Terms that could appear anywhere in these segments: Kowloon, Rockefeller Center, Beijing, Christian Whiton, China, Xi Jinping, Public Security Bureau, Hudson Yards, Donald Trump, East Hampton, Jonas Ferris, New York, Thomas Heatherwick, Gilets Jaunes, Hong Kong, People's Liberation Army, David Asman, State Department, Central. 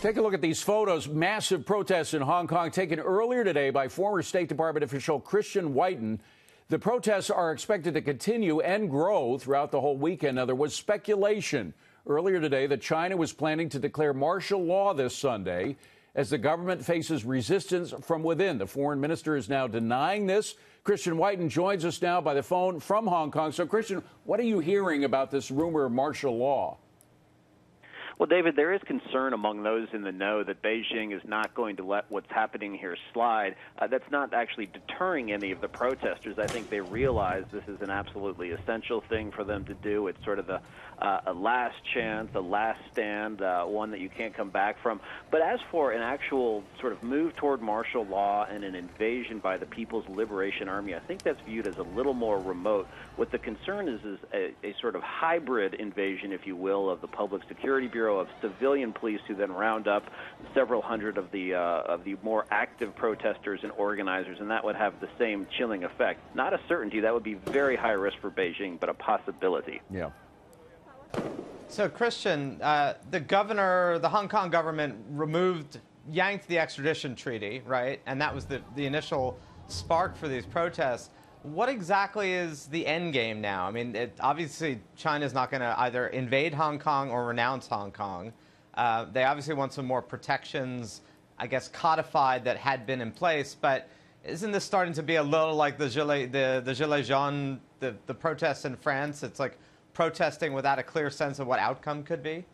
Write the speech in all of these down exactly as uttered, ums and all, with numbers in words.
Take a look at these photos. Massive protests in Hong Kong taken earlier today by former State Department official Christian Whiton. The protests are expected to continue and grow throughout the whole weekend. Now, there was speculation earlier today that China was planning to declare martial law this Sunday as the government faces resistance from within. The foreign minister is now denying this. Christian Whiton joins us now by the phone from Hong Kong. So, Christian, what are you hearing about this rumor of martial law? Well, David, there is concern among those in the know that Beijing is not going to let what's happening here slide. Uh, that's not actually deterring any of the protesters. I think they realize this is an absolutely essential thing for them to do. It's sort of the, uh, a last chance, a last stand, uh, one that you can't come back from. But as for an actual sort of move toward martial law and an invasion by the People's Liberation Army, I think that's viewed as a little more remote. What the concern is is a, a sort of hybrid invasion, if you will, of the Public Security Bureau, of civilian police who then round up several hundred of the uh, of the more active protesters and organizers, and that would have the same chilling effect. Not a certainty. That would be very high risk for Beijing, but a possibility. Yeah. So, Christian, uh, the governor, the Hong Kong government removed, yanked the extradition treaty, right? And that was the, the initial spark for these protests. What exactly is the end game now? I mean, it, obviously, China's not going to either invade Hong Kong or renounce Hong Kong. Uh, they obviously want some more protections, I guess, codified that had been in place. But isn't this starting to be a little like the Gilets, the, the Gilets Jaunes, the, the protests in France? It's like protesting without a clear sense of what outcome could be.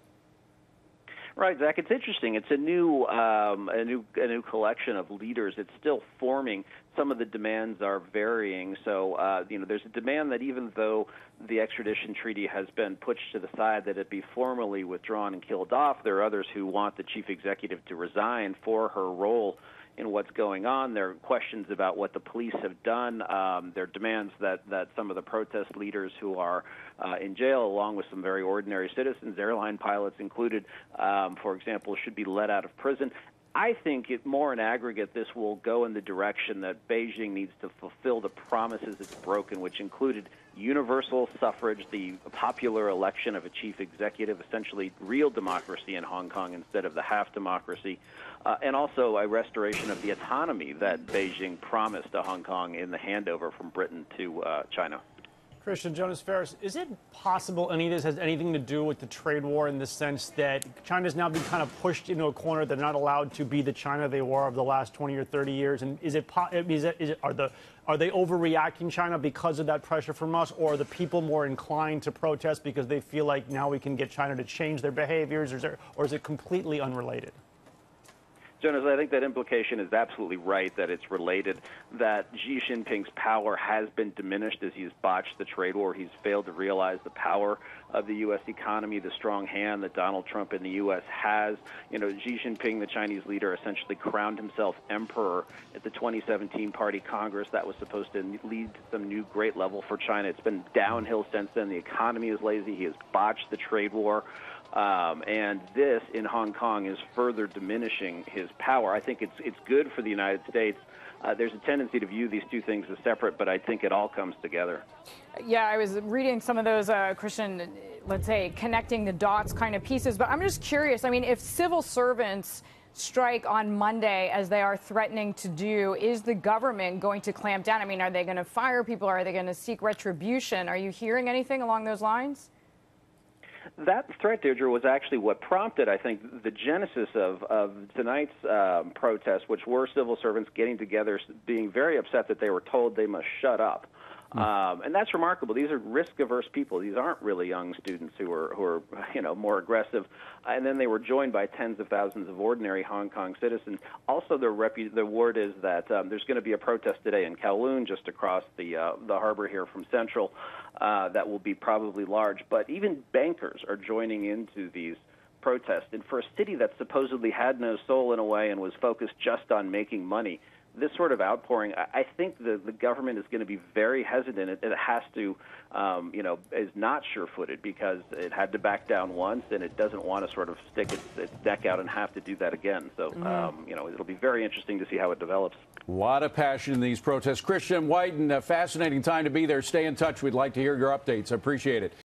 Right, Zach. It's interesting. It's a new, um, a new, a new collection of leaders. It's still forming. Some of the demands are varying. So, uh, you know, there's a demand that even though the extradition treaty has been pushed to the side, that it be formally withdrawn and killed off. There are others who want the chief executive to resign for her role in what's going on. There are questions about what the police have done. Um, there are demands that, that some of the protest leaders who are uh, in jail, along with some very ordinary citizens, airline pilots included, um, for example, should be let out of prison. I think it, more in aggregate, this will go in the direction that Beijing needs to fulfill the promises it's broken, which included universal suffrage, the popular election of a chief executive, essentially real democracy in Hong Kong instead of the half-democracy, uh, and also a restoration of the autonomy that Beijing promised to Hong Kong in the handover from Britain to uh, China. Christian, Jonas Ferris, is it possible any of this has anything to do with the trade war in the sense that China's now been kind of pushed into a corner? They're not allowed to be the China they were over the last twenty or thirty years. And is it, is it, is it are, the, are they overreacting, China, because of that pressure from us? Or are the people more inclined to protest because they feel like now we can get China to change their behaviors? Or is, there, or is it completely unrelated? Jonas, I think that implication is absolutely right, that it's related, that Xi Jinping's power has been diminished as he's botched the trade war. He's failed to realize the power of the U S economy, the strong hand that Donald Trump in the U S has. You know, Xi Jinping, the Chinese leader, essentially crowned himself emperor at the twenty seventeen Party Congress. That was supposed to lead to some new great level for China. It's been downhill since then. The economy is lazy. He has botched the trade war. Um, and this in Hong Kong is further diminishing his power. I think it's it's good for the United States. Uh, there's a tendency to view these two things as separate, but I think it all comes together. Yeah, I was reading some of those, uh, Christian, let's say, connecting the dots kind of pieces. But I'm just curious. I mean, if civil servants strike on Monday, as they are threatening to do, is the government going to clamp down? I mean, are they going to fire people? Are they going to seek retribution? Are you hearing anything along those lines? That threat, Deirdre, was actually what prompted, I think, the genesis of, of tonight's um, protest, which were civil servants getting together, being very upset that they were told they must shut up. Mm. Um, and that's remarkable. These are risk-averse people. These aren't really young students who are, who are, you know, more aggressive. And then they were joined by tens of thousands of ordinary Hong Kong citizens. Also, the, repu the word is that um, there's going to be a protest today in Kowloon, just across the, uh, the harbor here from Central, uh, that will be probably large. But even bankers are joining into these protests. And for a city that supposedly had no soul in a way and was focused just on making money, this sort of outpouring, I think the, the government is going to be very hesitant. It, it has to, um, you know, is not sure-footed because it had to back down once, and it doesn't want to sort of stick its, its neck out and have to do that again. So, mm-hmm. um, you know, it'll be very interesting to see how it develops. A lot of passion in these protests. Christian Whiton, a fascinating time to be there. Stay in touch. We'd like to hear your updates. I appreciate it.